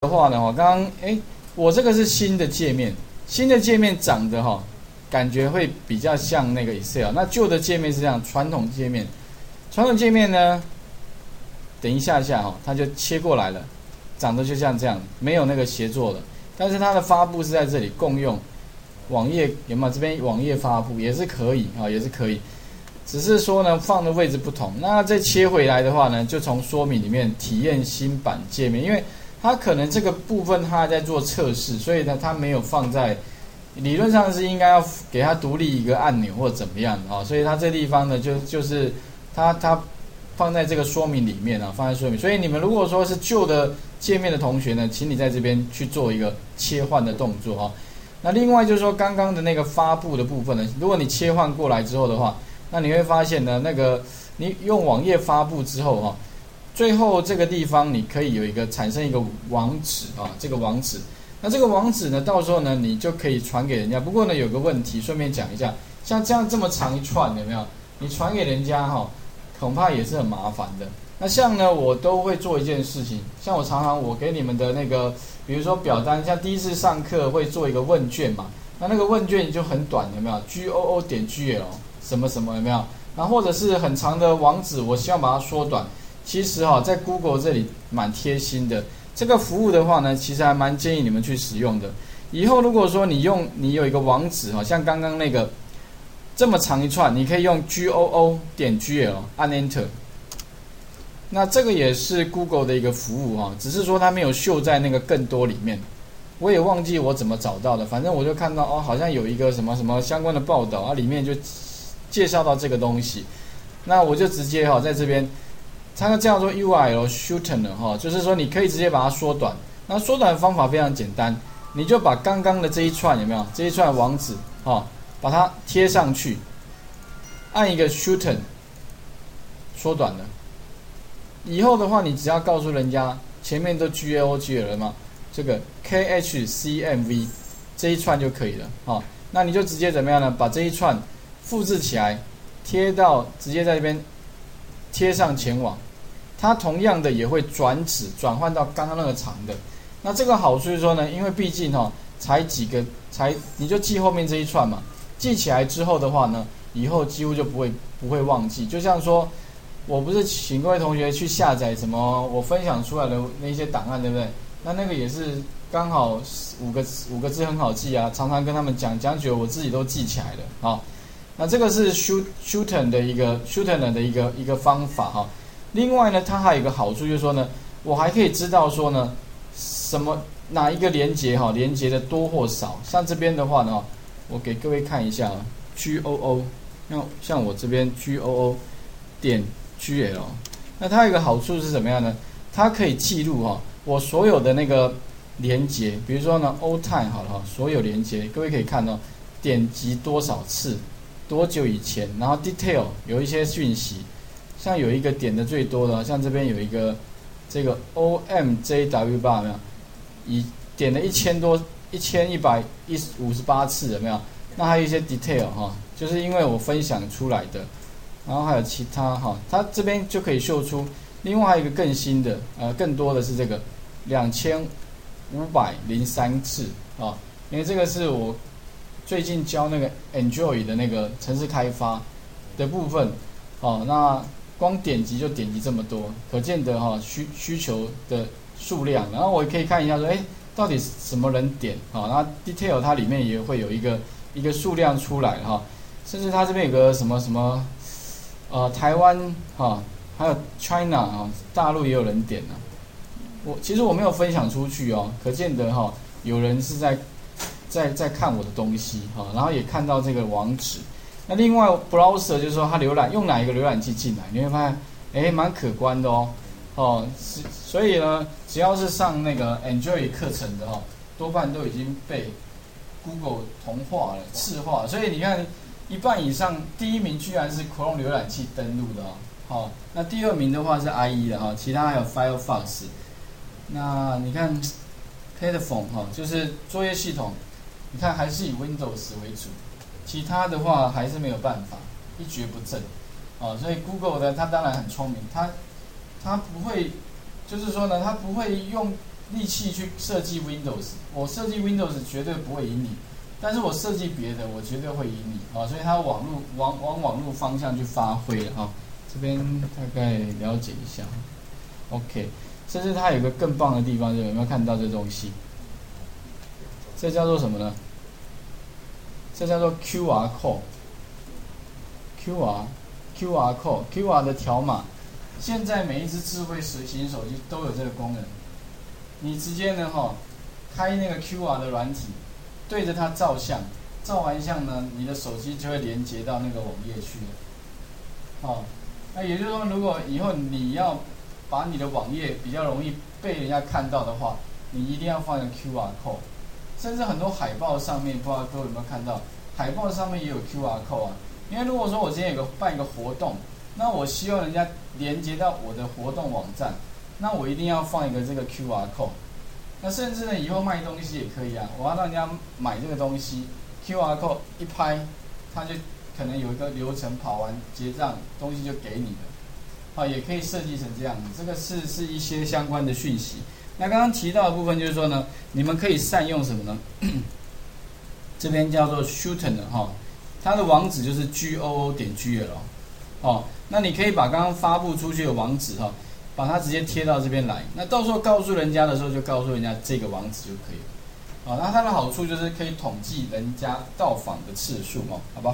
的话呢，刚刚我这个是新的界面，新的界面长得感觉会比较像那个 Excel。那旧的界面是这样，传统界面，传统界面呢，等一下它就切过来了，长得就像这样，没有那个协作的。但是它的发布是在这里共用网页，有没有？这边网页发布也是可以也是可以，只是说呢放的位置不同。那再切回来的话呢，就从说明里面体验新版界面，因为它可能这个部分它还在做测试，所以呢，它没有放在理论上是应该要给它独立一个按钮或怎么样的所以它这地方呢就是它放在这个说明里面放在说明。所以你们如果说是旧的界面的同学呢，请你在这边去做一个切换的动作那另外就是说刚刚的那个发布的部分呢，如果你切换过来之后的话，那你会发现呢，那个你用网页发布之后最后这个地方你可以有一个产生一个网址这个网址，那这个网址呢，到时候呢你就可以传给人家。不过呢有个问题，顺便讲一下，像这样这么长一串有没有？你传给人家恐怕也是很麻烦的。那像呢我都会做一件事情，像我常常我给你们的那个，比如说表单，像第一次上课会做一个问卷嘛，那个问卷就很短有没有 ？goo.gl 什么什么有没有？那或者是很长的网址，我希望把它缩短。其实在 Google 这里蛮贴心的，这个服务的话呢，其实还蛮建议你们去使用的。以后如果说你有一个网址像刚刚那个这么长一串，你可以用 goo.gl 按 Enter。那这个也是 Google 的一个服务只是说它没有秀在那个更多里面。我也忘记我怎么找到的，反正我就看到好像有一个什么什么相关的报道里面就介绍到这个东西。那我就直接在这边。它叫做 URL shortener 就是说你可以直接把它缩短。那缩短的方法非常简单，你就把刚刚的这一串有没有？这一串网址把它贴上去，按一个 shorten， 缩短了。以后的话，你只要告诉人家前面都 GLOGL 了嘛，这个 KHCMV 这一串就可以了那你就直接怎么样呢？把这一串复制起来，直接在这边贴上前往。它同样的也会转换到刚刚那个长的。那这个好处是说呢，因为毕竟才几个你就记后面这一串嘛，记起来之后的话呢，以后几乎就不会忘记。就像说我不是请各位同学去下载什么我分享出来的那些档案，对不对？那个也是刚好五个字很好记常常跟他们讲久了，我自己都记起来了那这个是 shorten 的一个方法另外呢，它还有一个好处就是说呢，我还可以知道说呢，哪一个连接连接的多或少。像这边的话呢，我给各位看一下 goo， 像我这边 goo.gl， 那它有一个好处是怎么样呢？它可以记录我所有的那个连接，比如说呢 all time 好了所有连接各位可以看到点击多少次，多久以前，然后 detail 有一些讯息，像有一个点的最多的，像这边有一个这个 OMJW 吧，有没有？点了1158次，有没有？那还有一些 detail 就是因为我分享出来的，然后还有其他它这边就可以秀出。另外还有一个更新的，更多的是这个2503次因为这个是我最近教那个 Android 的那个程式开发的部分那光点击这么多，可见得需求的数量。然后我可以看一下说到底什么人点那 detail 它里面也会有一个数量出来甚至它这边有个什么什么台湾还有 China 大陆也有人点其实我没有分享出去可见得有人是在看我的东西然后也看到这个网址。那另外 browser 就是说它用哪一个浏览器进来，你会发现蛮可观的所以呢，只要是上那个 Android 课程的多半都已经被 Google 同化了、赤化了。所以你看一半以上，第一名居然是 Chrome 浏览器登录的那第二名的话是 IE 的其他还有 Firefox。 那你看 Platform 就是作业系统，你看还是以 Windows 为主，其他的话还是没有办法，一蹶不振所以 Google 呢，它当然很聪明，它不会，就是说呢，它不会用力气去设计 Windows， 我设计 Windows 绝对不会赢你，但是我设计别的，我绝对会赢你啊！所以它往网路方向去发挥啊，这边大概了解一下 ，OK。甚至它有个更棒的地方，就有没有看到这东西？这叫做什么呢？这叫做 QR code。QR code QR 的条码，现在每一只智慧型手机都有这个功能。你直接呢开那个 QR 的软体，对着它照相，照完相呢，你的手机就会连接到那个网页去了。哦，那也就是说，如果以后你要把你的网页比较容易被人家看到的话，你一定要放个 QR code， 甚至很多海报上面，不知道各位有没有看到，海报上面也有 QR code 啊。因为如果说我今天办一个活动，那我希望人家连接到我的活动网站，那我一定要放一个这个 QR code。那甚至呢，以后卖东西也可以啊，我要让人家买这个东西 ，QR code 一拍，他就可能有一个流程跑完结账，东西就给你了。啊，也可以设计成这样子，这个是一些相关的讯息。那刚刚提到的部分就是说呢，你们可以善用什么呢？这边叫做 Shooten 的哈，它的网址就是 goo.gl 哦。那你可以把刚刚发布出去的网址哈，把它直接贴到这边来。那到时候告诉人家的时候，就告诉人家这个网址就可以了。啊，那它的好处就是可以统计人家到访的次数哦，好吧？